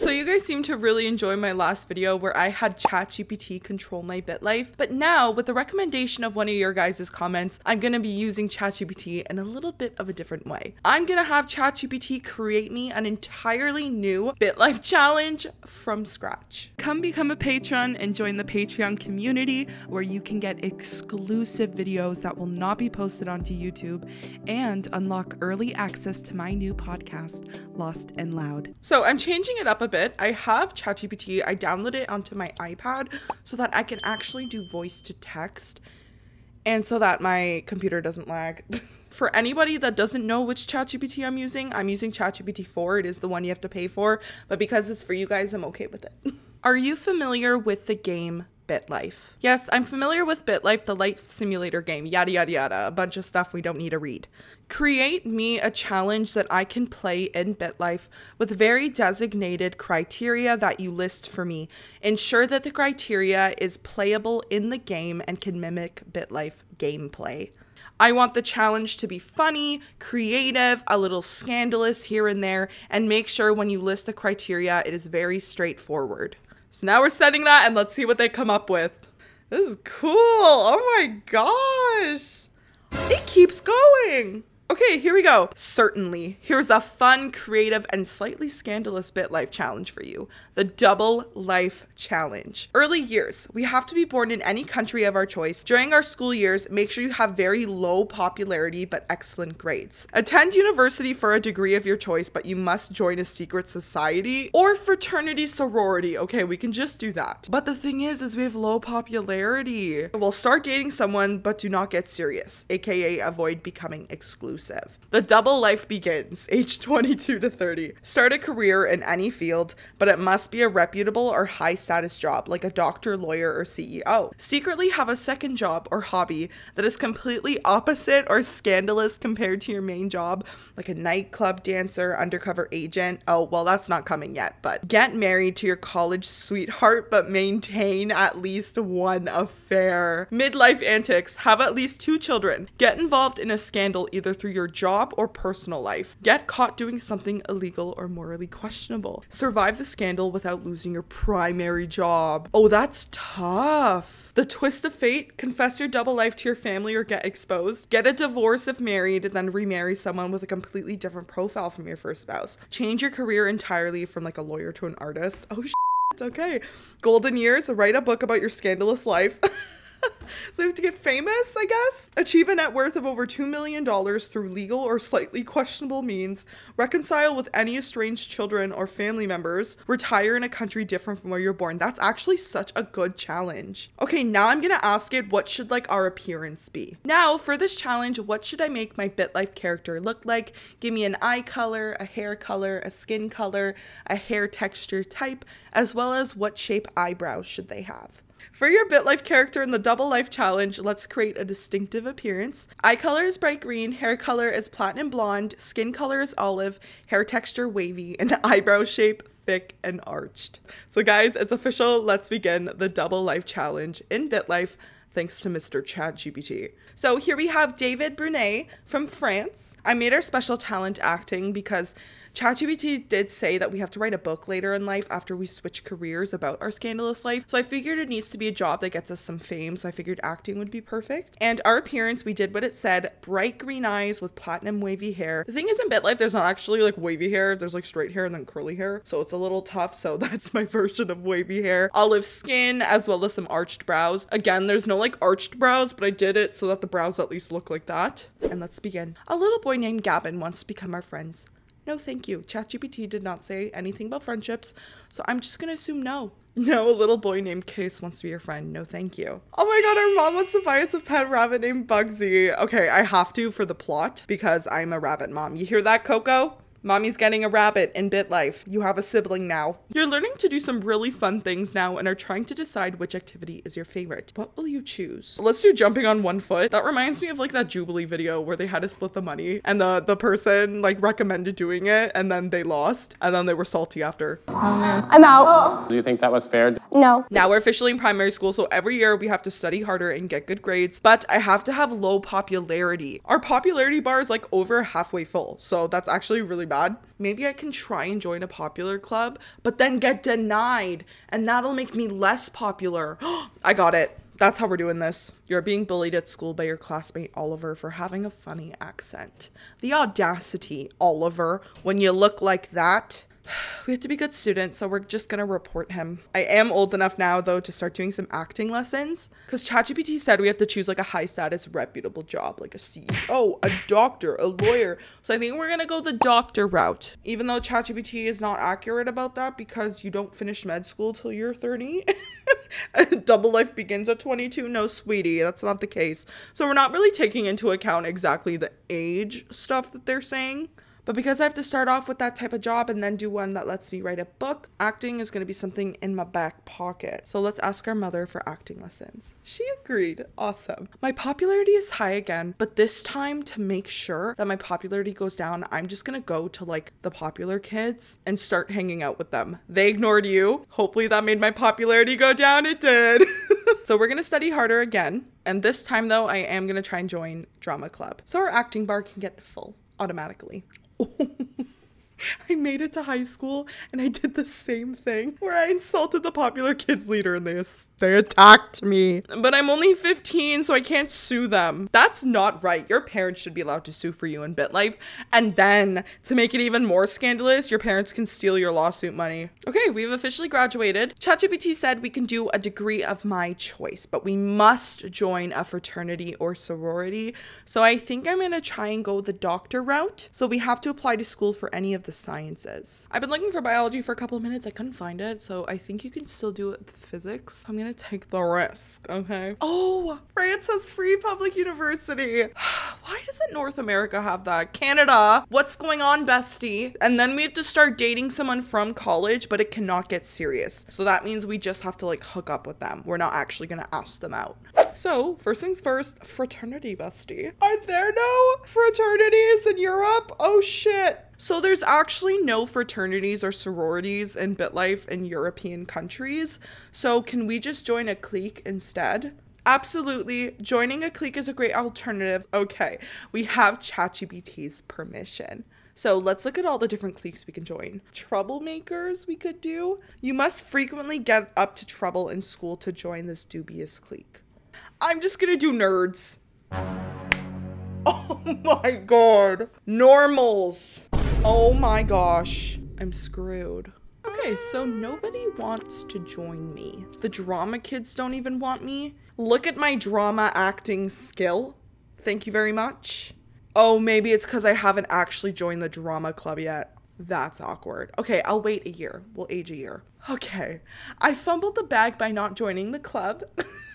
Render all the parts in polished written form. So you guys seem to really enjoy my last video where I had ChatGPT control my BitLife, but now with the recommendation of one of your guys' comments, I'm going to be using ChatGPT in a little bit of a different way. I'm going to have ChatGPT create me an entirely new BitLife challenge from scratch. Come become a patron and join the Patreon community where you can get exclusive videos that will not be posted onto YouTube and unlock early access to my new podcast, Lost and Loud. So I'm changing it up a bit. I have ChatGPT. I downloaded it onto my iPad so that I can actually do voice to text and so that my computer doesn't lag. For anybody that doesn't know which ChatGPT I'm using ChatGPT 4. It is the one you have to pay for, but because it's for you guys, I'm okay with it. Are you familiar with the game BitLife? Yes, I'm familiar with BitLife, the life simulator game, yada, yada, yada, a bunch of stuff we don't need to read. Create me a challenge that I can play in BitLife with very designated criteria that you list for me. Ensure that the criteria is playable in the game and can mimic BitLife gameplay. I want the challenge to be funny, creative, a little scandalous here and there, and make sure when you list the criteria, it is very straightforward. So now we're setting that and let's see what they come up with. This is cool. Oh my gosh. It keeps going. Okay, here we go. Certainly. Here's a fun, creative, and slightly scandalous BitLife challenge for you. The Double Life Challenge. Early years. We have to be born in any country of our choice. During our school years, make sure you have very low popularity but excellent grades. Attend university for a degree of your choice, but you must join a secret society or fraternity sorority. Okay, we can just do that. But the thing is we have low popularity. We'll start dating someone, but do not get serious, aka avoid becoming exclusive. The double life begins, age 22 to 30. Start a career in any field, but it must be a reputable or high status job, like a doctor, lawyer, or CEO. Secretly have a second job or hobby that is completely opposite or scandalous compared to your main job, like a nightclub dancer, undercover agent. Oh, well, that's not coming yet, but get married to your college sweetheart, but maintain at least one affair. Midlife antics, have at least 2 children. Get involved in a scandal either through your job or personal life. Get caught doing something illegal or morally questionable. Survive the scandal without losing your primary job. Oh, that's tough. The twist of fate, confess your double life to your family or get exposed. Get a divorce if married, then remarry someone with a completely different profile from your first spouse. Change your career entirely from like a lawyer to an artist. Oh, shit, okay. Golden years, write a book about your scandalous life. So we have to get famous, I guess. Achieve a net worth of over $2 million through legal or slightly questionable means. Reconcile with any estranged children or family members. Retire in a country different from where you're born. That's actually such a good challenge. Okay, now I'm gonna ask it, what should like our appearance be? Now for this challenge, what should I make my BitLife character look like? Give me an eye color, a hair color, a skin color, a hair texture type, as well as what shape eyebrows should they have. For your BitLife character in the Double Life Challenge, let's create a distinctive appearance. Eye color is bright green, hair color is platinum blonde, skin color is olive, hair texture wavy, and eyebrow shape thick and arched. So guys, it's official. Let's begin the Double Life Challenge in BitLife, thanks to Mr. ChatGPT. So here we have David Brunet from France. I made our special talent acting because ChatGPT did say that we have to write a book later in life after we switch careers about our scandalous life. So I figured it needs to be a job that gets us some fame. So I figured acting would be perfect. And our appearance, we did what it said, bright green eyes with platinum wavy hair. The thing is in BitLife, there's not actually like wavy hair. There's like straight hair and then curly hair. So it's a little tough. So that's my version of wavy hair. Olive skin, as well as some arched brows. Again, there's no like arched brows, but I did it so that the brows at least look like that. And let's begin. A little boy named Gavin wants to become our friends. No, thank you. ChatGPT did not say anything about friendships, so I'm just gonna assume no. No, a little boy named Case wants to be your friend. No, thank you. Oh my god, our mom wants to buy us a pet rabbit named Bugsy. Okay, I have to for the plot because I'm a rabbit mom. You hear that, Coco? Mommy's getting a rabbit in BitLife. You have a sibling now. You're learning to do some really fun things now and are trying to decide which activity is your favorite. What will you choose? Let's do jumping on one foot. That reminds me of like that Jubilee video where they had to split the money and the person like recommended doing it and then they lost and then they were salty after. I'm out. Do you think that was fair? No. Now we're officially in primary school, so every year we have to study harder and get good grades, but I have to have low popularity. Our popularity bar is like over halfway full, so that's actually really bad. Maybe I can try and join a popular club, but then get denied, and that'll make me less popular. I got it. That's how we're doing this. You're being bullied at school by your classmate Oliver for having a funny accent. The audacity, Oliver, when you look like that. We have to be good students, so we're just gonna report him. I am old enough now, though, to start doing some acting lessons, because ChatGPT said we have to choose like a high-status, reputable job, like a CEO, a doctor, a lawyer. So I think we're gonna go the doctor route, even though ChatGPT is not accurate about that because you don't finish med school till you're 30. Double life begins at 22. No, sweetie, that's not the case. So we're not really taking into account exactly the age stuff that they're saying. But because I have to start off with that type of job and then do one that lets me write a book, acting is going to be something in my back pocket. So let's ask our mother for acting lessons. She agreed. Awesome. My popularity is high again, but this time to make sure that my popularity goes down, I'm just going to go to like the popular kids and start hanging out with them. They ignored you. Hopefully that made my popularity go down. It did. So we're going to study harder again. And this time though, I am going to try and join drama club. So our acting bar can get full automatically. I made it to high school and I did the same thing where I insulted the popular kids leader and they attacked me. But I'm only 15, so I can't sue them. That's not right. Your parents should be allowed to sue for you in BitLife. And then to make it even more scandalous, your parents can steal your lawsuit money. Okay, we've officially graduated. ChatGPT said we can do a degree of my choice, but we must join a fraternity or sorority. So I think I'm gonna try and go the doctor route. So we have to apply to school for any of the sciences. I've been looking for biology for a couple of minutes. I couldn't find it, so I think you can still do it with physics. I'm gonna take the risk, okay? Oh, France has free public university. Why doesn't North America have that? Canada, what's going on, bestie? And then we have to start dating someone from college, but it cannot get serious. So that means we just have to like hook up with them. We're not actually gonna ask them out. So first things first, fraternity, bestie. Are there no fraternities in Europe? Oh shit. So there's actually no fraternities or sororities in BitLife in European countries. So can we just join a clique instead? Absolutely. Joining a clique is a great alternative. Okay, we have ChatGPT's permission. So let's look at all the different cliques we can join. Troublemakers we could do. You must frequently get up to trouble in school to join this dubious clique. I'm just gonna do nerds. Oh my god. Normals. Oh my gosh, I'm screwed. Okay, so nobody wants to join me. The drama kids don't even want me. Look at my drama acting skill. Thank you very much. Oh, maybe it's because I haven't actually joined the drama club yet. That's awkward. Okay, I'll wait a year. We'll age a year. Okay, I fumbled the bag by not joining the club.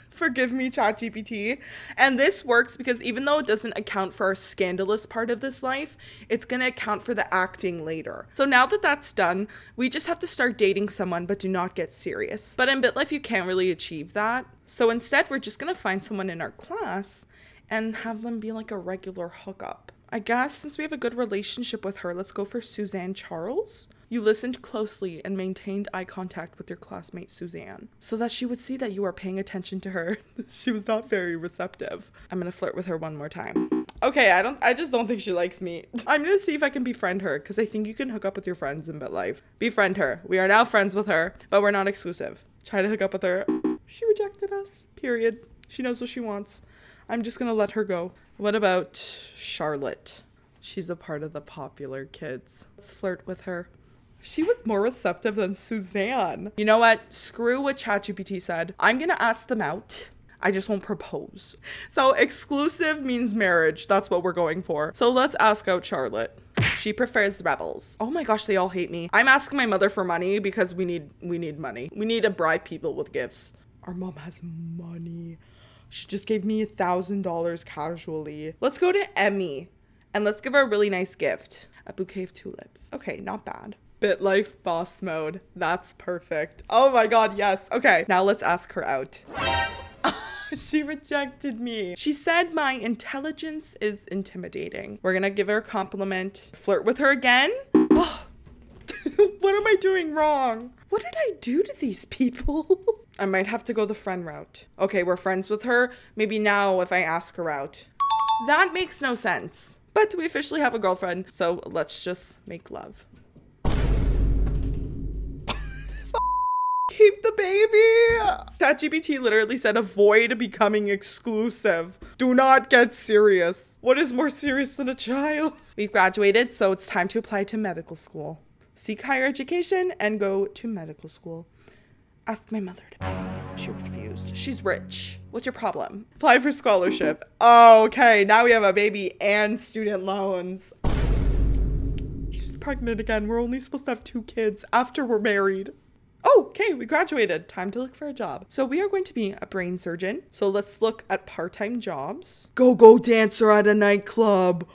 Forgive me, ChatGPT. And this works because even though it doesn't account for our scandalous part of this life, it's gonna account for the acting later. So now that that's done, we just have to start dating someone, but do not get serious. But in BitLife, you can't really achieve that. So instead, we're just gonna find someone in our class and have them be like a regular hookup. I guess since we have a good relationship with her, let's go for Suzanne Charles. You listened closely and maintained eye contact with your classmate Suzanne so that she would see that you are paying attention to her. She was not very receptive. I'm gonna flirt with her one more time. Okay, I just don't think she likes me. I'm gonna see if I can befriend her because I think you can hook up with your friends in BitLife. Befriend her. We are now friends with her, but we're not exclusive. Try to hook up with her. She rejected us, period. She knows what she wants. I'm just gonna let her go. What about Charlotte? She's a part of the popular kids. Let's flirt with her. She was more receptive than Suzanne. You know what? Screw what ChatGPT said. I'm gonna ask them out. I just won't propose. So exclusive means marriage. That's what we're going for. So let's ask out Charlotte. She prefers rebels. Oh my gosh, they all hate me. I'm asking my mother for money because we need money. We need to bribe people with gifts. Our mom has money. She just gave me $1,000 casually. Let's go to Emmy and let's give her a really nice gift. A bouquet of tulips. Okay, not bad. BitLife boss mode. That's perfect. Oh my god, yes. Okay, now let's ask her out. She rejected me. She said my intelligence is intimidating. We're gonna give her a compliment. Flirt with her again. What am I doing wrong? What did I do to these people? I might have to go the friend route. Okay, we're friends with her. Maybe now if I ask her out. That makes no sense. but we officially have a girlfriend, so let's just make love. Keep the baby. ChatGPT literally said avoid becoming exclusive. Do not get serious. What is more serious than a child? We've graduated, so it's time to apply to medical school. Seek higher education and go to medical school. Asked my mother to pay. She refused. She's rich. What's your problem? Apply for scholarship. Okay, now we have a baby and student loans. She's pregnant again. We're only supposed to have 2 kids after we're married. Oh, okay, we graduated. Time to look for a job. So we are going to be a brain surgeon. So let's look at part-time jobs. Go-go dancer at a nightclub.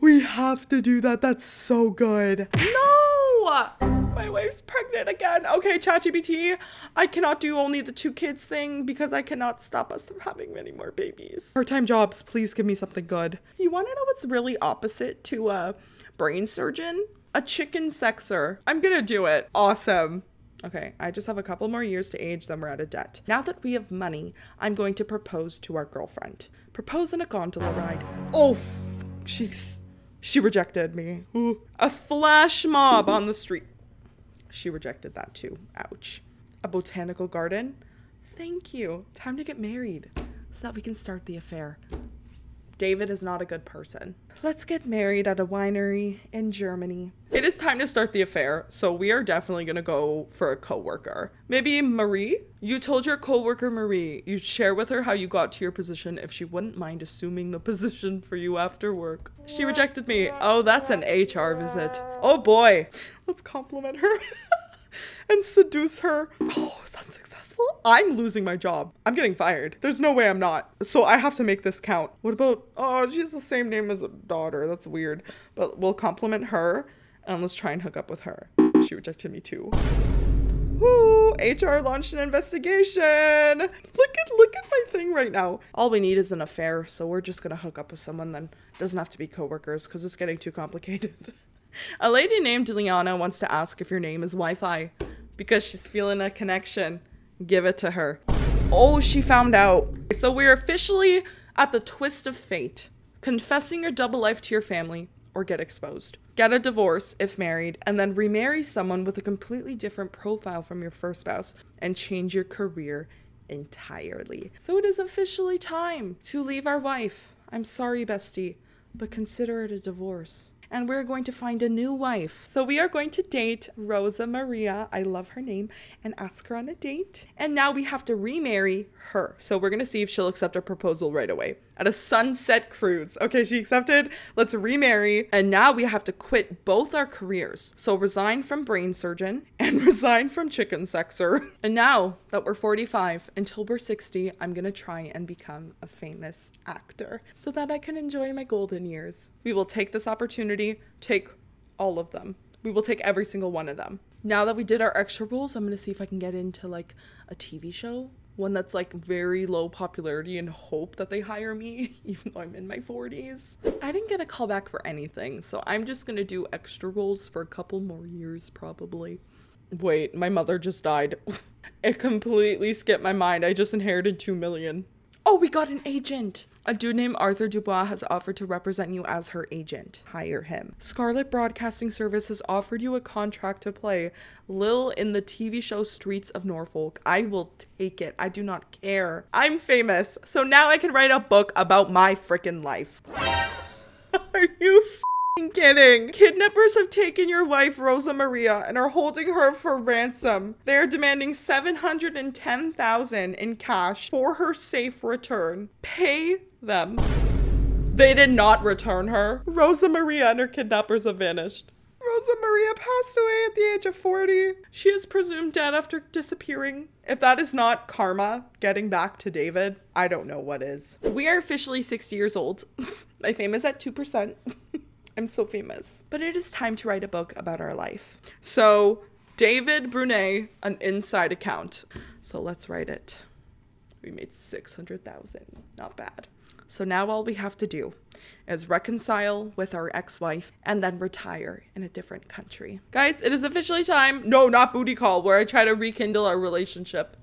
We have to do that. That's so good. No! My wife's pregnant again. Okay, ChatGPT, I cannot do only the 2 kids thing because I cannot stop us from having many more babies. Part-time jobs, please give me something good. You want to know what's really opposite to a brain surgeon? A chicken sexer. I'm gonna do it. Awesome. Okay, I just have a couple more years to age, then we're out of debt. Now that we have money, I'm going to propose to our girlfriend. Propose in a gondola ride. Oh, jeez. She rejected me. Ooh. A flash mob on the street. She rejected that too. Ouch. A botanical garden. Thank you. Time to get married so that we can start the affair. David is not a good person. Let's get married at a winery in Germany. It is time to start the affair, so we are definitely gonna go for a coworker. Maybe Marie? You told your coworker Marie you'd share with her how you got to your position if she wouldn't mind assuming the position for you after work. She rejected me. Oh, that's an HR visit. Oh boy. Let's compliment her and seduce her. Oh, is that successful? I'm losing my job. I'm getting fired. There's no way I'm not. So I have to make this count. What about, oh, she's the same name as a daughter. That's weird. But we'll compliment her and let's try and hook up with her. She rejected me too. Woo, HR launched an investigation. Look at my thing right now. All we need is an affair. So we're just gonna hook up with someone then. It doesn't have to be coworkers because it's getting too complicated. A lady named Liana wants to ask if your name is Wi-Fi because she's feeling a connection. Give it to her. Oh, she found out. So we're officially at the twist of fate. Confessing your double life to your family or get exposed. Get a divorce if married and then remarry someone with a completely different profile from your first spouse and change your career entirely. So it is officially time to leave our wife. I'm sorry, bestie, but consider it a divorce. And we're going to find a new wife. So we are going to date Rosa Maria, I love her name, and ask her on a date. And now we have to remarry her. So we're gonna see if she'll accept our proposal right away at a sunset cruise. Okay, she accepted, let's remarry. And now we have to quit both our careers. So resign from brain surgeon and resign from chicken sexer. And now that we're 45, until we're 60, I'm gonna try and become a famous actor so that I can enjoy my golden years. We will take this opportunity, take all of them. We will take every single one of them. Now that we did our extra rules, I'm gonna see if I can get into like a TV show, one that's like very low popularity and hope that they hire me, even though I'm in my 40s. I didn't get a call back for anything, so I'm just gonna do extra roles for a couple more years probably. Wait, my mother just died. It completely skipped my mind. I just inherited $2 million. Oh, we got an agent. A dude named Arthur Dubois has offered to represent you as her agent. Hire him. Scarlet Broadcasting Service has offered you a contract to play Lil in the TV show Streets of Norfolk. I will take it. I do not care. I'm famous, so now I can write a book about my freaking life. Are you f***ing kidding? Kidnappers have taken your wife, Rosa Maria, and are holding her for ransom. They are demanding $710,000 in cash for her safe return. Pay them. They did not return her. Rosa Maria and her kidnappers have vanished. Rosa Maria passed away at the age of 40. She is presumed dead after disappearing. If that is not karma getting back to David, I don't know what is. We are officially 60 years old. My fame is at 2%. I'm so famous. But it is time to write a book about our life. So David Brunet, an inside account. So let's write it. We made 600,000, not bad. So now all we have to do is reconcile with our ex-wife and then retire in a different country. Guys, it is officially time. No, not booty call, where I try to rekindle our relationship.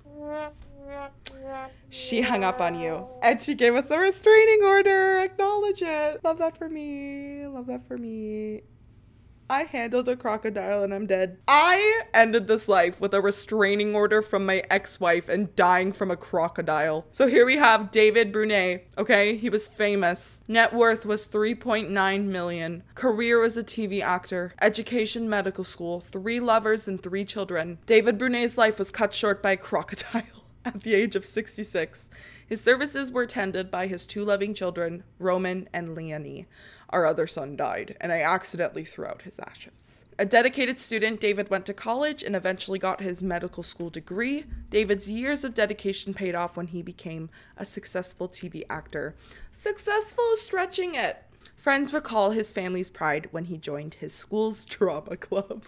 She hung up on you and she gave us a restraining order. Acknowledge it. Love that for me. Love that for me. I handled a crocodile and I'm dead. I ended this life with a restraining order from my ex-wife and dying from a crocodile. So here we have David Brunet, okay? He was famous. Net worth was 3.9 million. Career as a TV actor. Education, medical school. 3 lovers and 3 children. David Brunet's life was cut short by a crocodile at the age of 66. His services were tended by his 2 loving children, Roman and Leonie. Our other son died, and I accidentally threw out his ashes. A dedicated student, David went to college and eventually got his medical school degree. David's years of dedication paid off when he became a successful TV actor. Successful is stretching it. Friends recall his family's pride when he joined his school's drama club.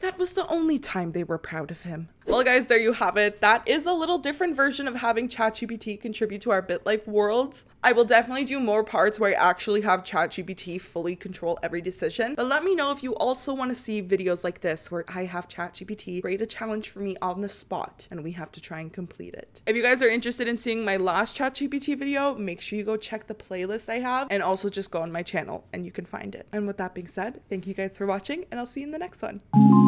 That was the only time they were proud of him. Well, guys, there you have it. That is a little different version of having ChatGPT contribute to our BitLife worlds. I will definitely do more parts where I actually have ChatGPT fully control every decision. But let me know if you also want to see videos like this where I have ChatGPT create a challenge for me on the spot and we have to try and complete it. If you guys are interested in seeing my last ChatGPT video, make sure you go check the playlist I have, and also just go on my channel and you can find it. And with that being said, thank you guys for watching, and I'll see you in the next one.